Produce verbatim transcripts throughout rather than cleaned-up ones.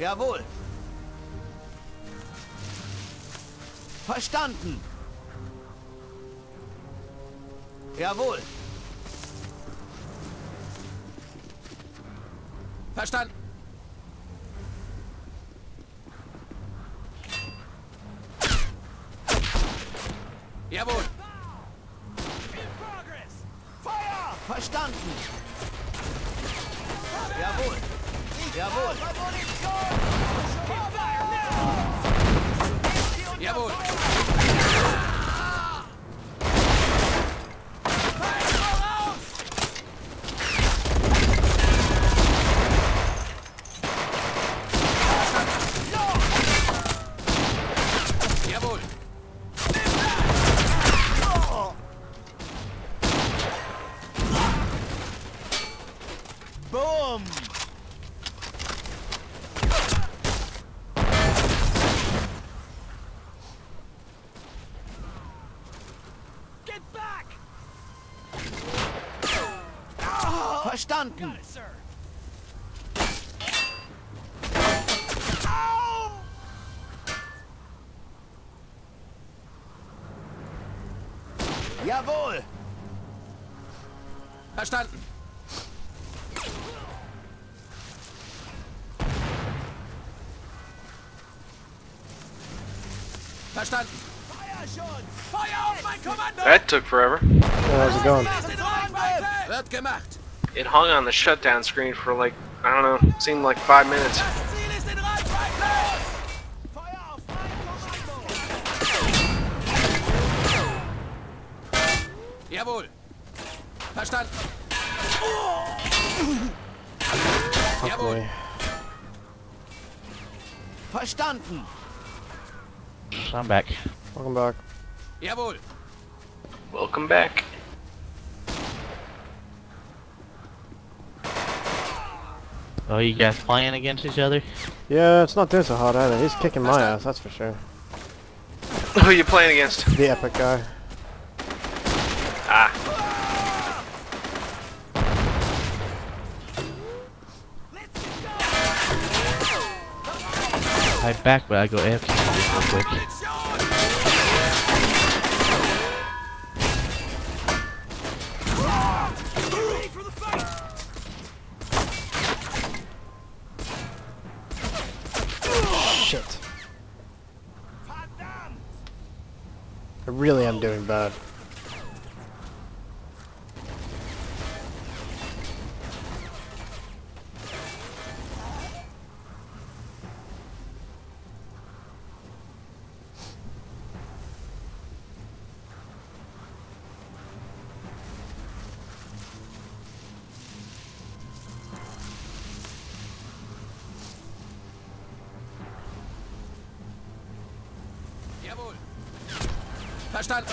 Jawohl. Verstanden. Jawohl. Verstanden. Jawohl. Verstanden. Jawohl. Jawohl. Jawohl. Boom! Get back! Oh, verstanden! Got it, sir. Oh. Jawohl! Verstanden! Verstanden. That took forever. Yeah, how's it going? It hung on the shutdown screen for like, I don't know, seemed like five minutes. Jawohl. Verstanden. Jawohl. Verstanden. I'm back. Welcome back. Jawohl. Welcome back. Oh, you guys playing against each other? Yeah, it's not doing so hot either. He's kicking my ass, that's for sure. Who are you playing against? The epic guy. Ah. I back, but I go after. Quick. Shit. I really am doing bad. Verstanden.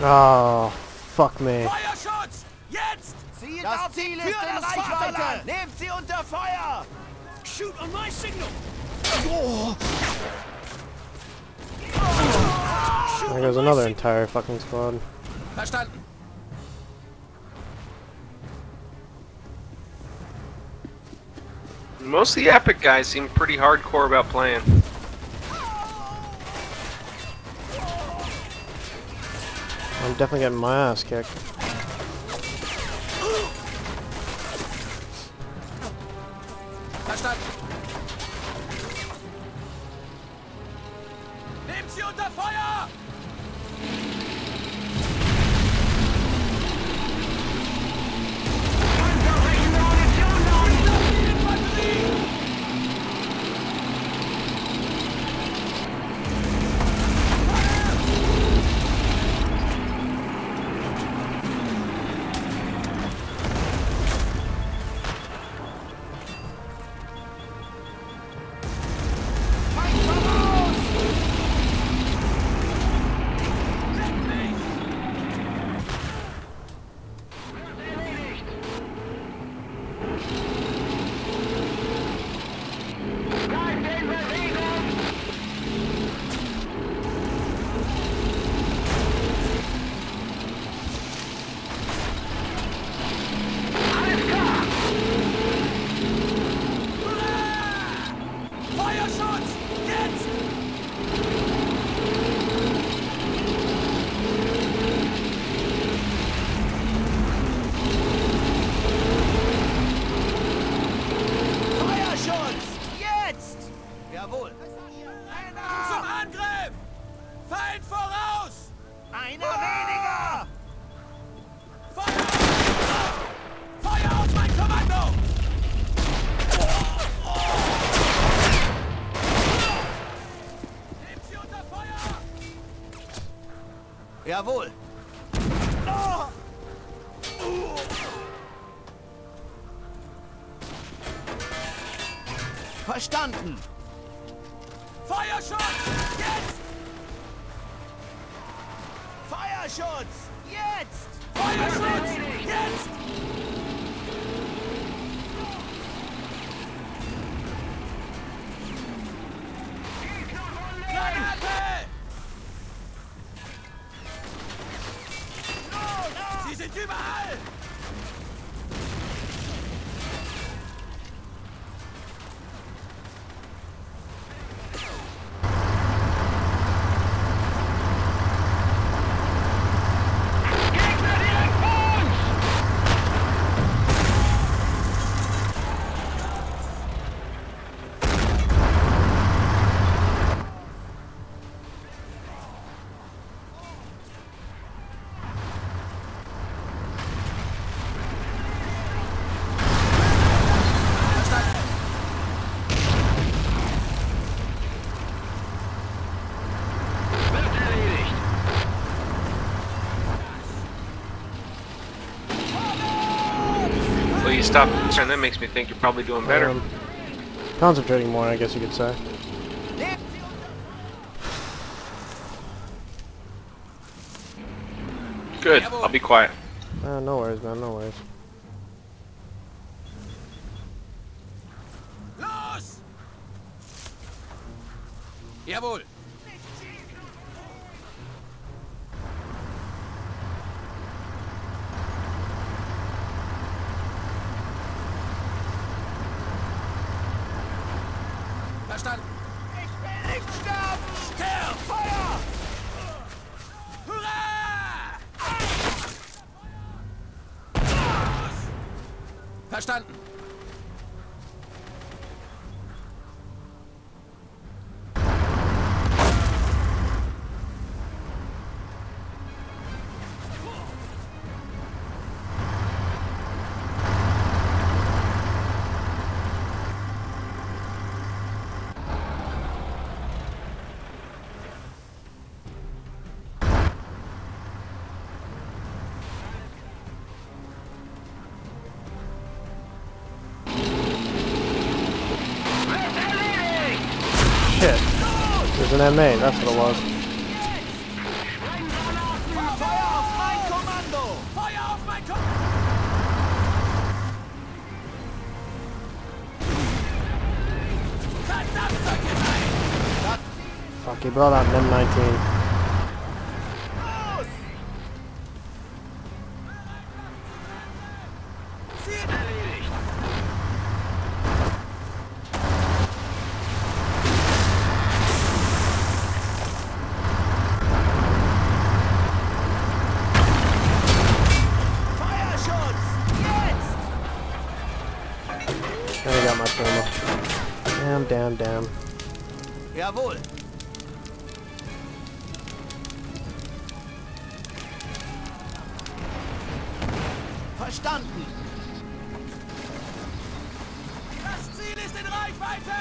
Oh, fuck me. Feuerschutz! Jetzt! Das Ziel ist in Reichweite! Nehmt sie unter Feuer! Shoot on my signal! Oh. There goes another entire fucking squad. Verstanden. Most of the epic guys seem pretty hardcore about playing. I'm definitely getting my ass kicked. Nehmt sie unter Feuer! Jawohl. Ah! Uh! Verstanden. Feuerschutz! Jetzt! Feuerschutz! Jetzt! Feuerschutz! Jetzt! Granate! Sie sind überall! Stop concern, that makes me think you're probably doing better. Um, concentrating more, I guess you could say. Good, I'll be quiet. Uh, no worries, man, no worries. Los! Jawohl! Verstanden. Ich will nicht sterben! Sterb! Feuer! Hurra! Verstanden. Shit. It was an M A, that's what it was. Fuck, he brought out an M nineteen. Damn, damn, damn. Jawohl. Verstanden. Das Ziel ist in Reichweite.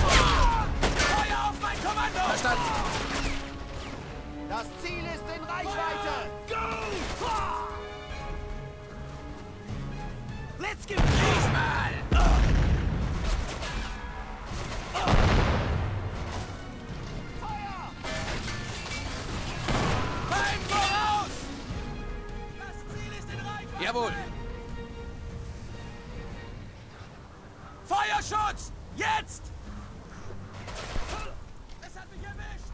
Feuer auf mein Kommando. Verstanden. Das Ziel ist in Reichweite. Go! Let's give peace, man! Uh. Uh. Feuer! Beim voraus! Das Ziel ist in Reichweite! Jawohl! Feuerschutz! Jetzt! Es hat mich erwischt!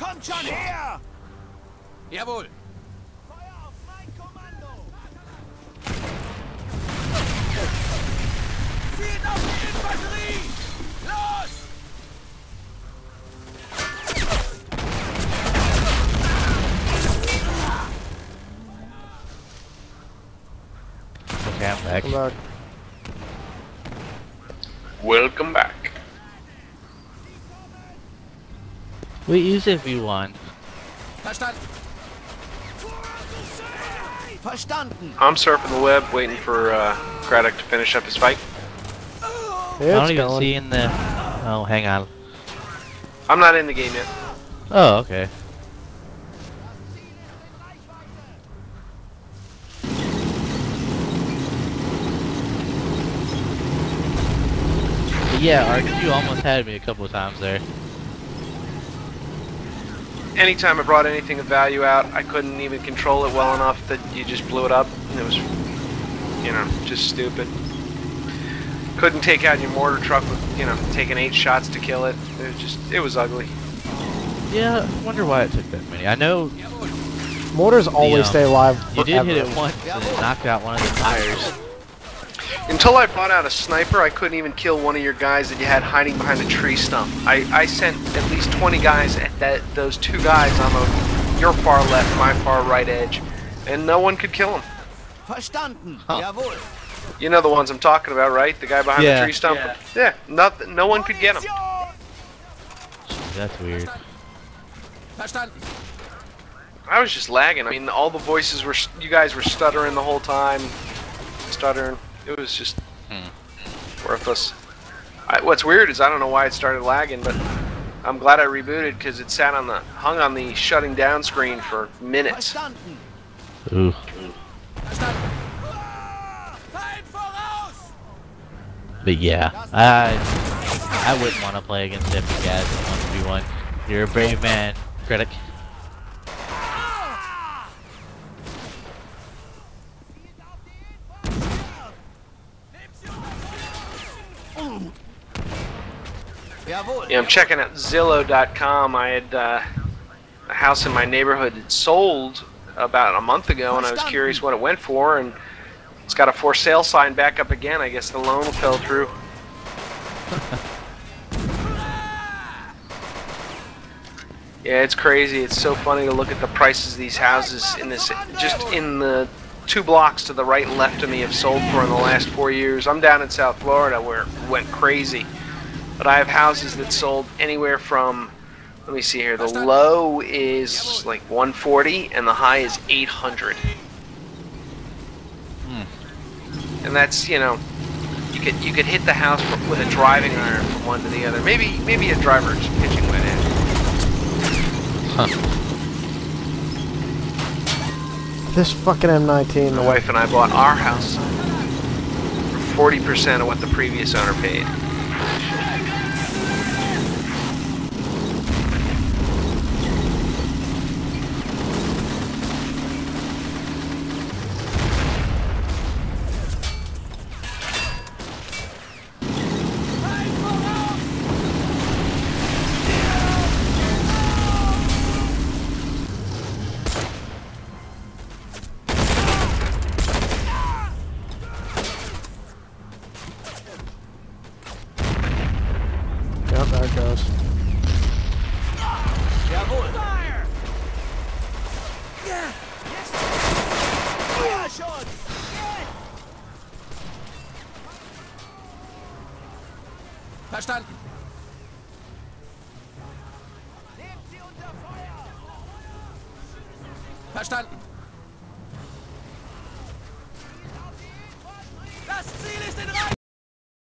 Kommt schon her! Jawohl! Welcome back. Welcome back. We use it if we want. Verstanden. Verstanden. I'm surfing the web, waiting for uh, Craddock to finish up his fight. I don't even going. see in the... Oh, hang on. I'm not in the game yet. Oh, okay. But yeah, R Q almost had me a couple of times there. Anytime I brought anything of value out, I couldn't even control it well enough that you just blew it up. And it was, you know, just stupid. Couldn't take out your mortar truck with, you know, taking eight shots to kill it. It was just, it was ugly. Yeah, I wonder why it took that many. I know... Mortars always the, um, stay alive forever. You did hit it once and it knocked out one of the tires. Until I brought out a sniper, I couldn't even kill one of your guys that you had hiding behind a tree stump. I, I sent at least twenty guys at that those two guys on the, your far left, my far right edge, and no one could kill them. Verstanden. Huh. Jawohl. You know the ones I'm talking about, right? The guy behind yeah, the tree stump? Yeah, yeah not, no one could get him. That's weird. I was just lagging. I mean, all the voices were... You guys were stuttering the whole time. Stuttering. It was just hmm. worthless. I, what's weird is I don't know why it started lagging, but I'm glad I rebooted because it sat on the... hung on the shutting down screen for minutes. Ooh. But yeah, I I wouldn't want to play against them guys in one v one. You're a brave man, Craddock. Yeah, I'm checking out Zillow dot com. I had uh, a house in my neighborhood that sold about a month ago, and I was curious what it went for, and it's got a for sale sign back up again. I guess the loan fell through. Yeah, it's crazy. It's so funny to look at the prices of these houses in this, just in the two blocks to the right and left of me have sold for in the last four years. I'm down in South Florida where it went crazy. But I have houses that sold anywhere from, let me see here, the low is like one forty and the high is eight hundred. And that's, you know, you could you could hit the house from, with a driving iron from one to the other. Maybe maybe a driver's pitching went in. Huh. This fucking M nineteen. My wife and I bought our house for forty percent of what the previous owner paid. Verstanden. Nehmt sie unter Feuer. Verstanden. Das Ziel ist in Reichweite.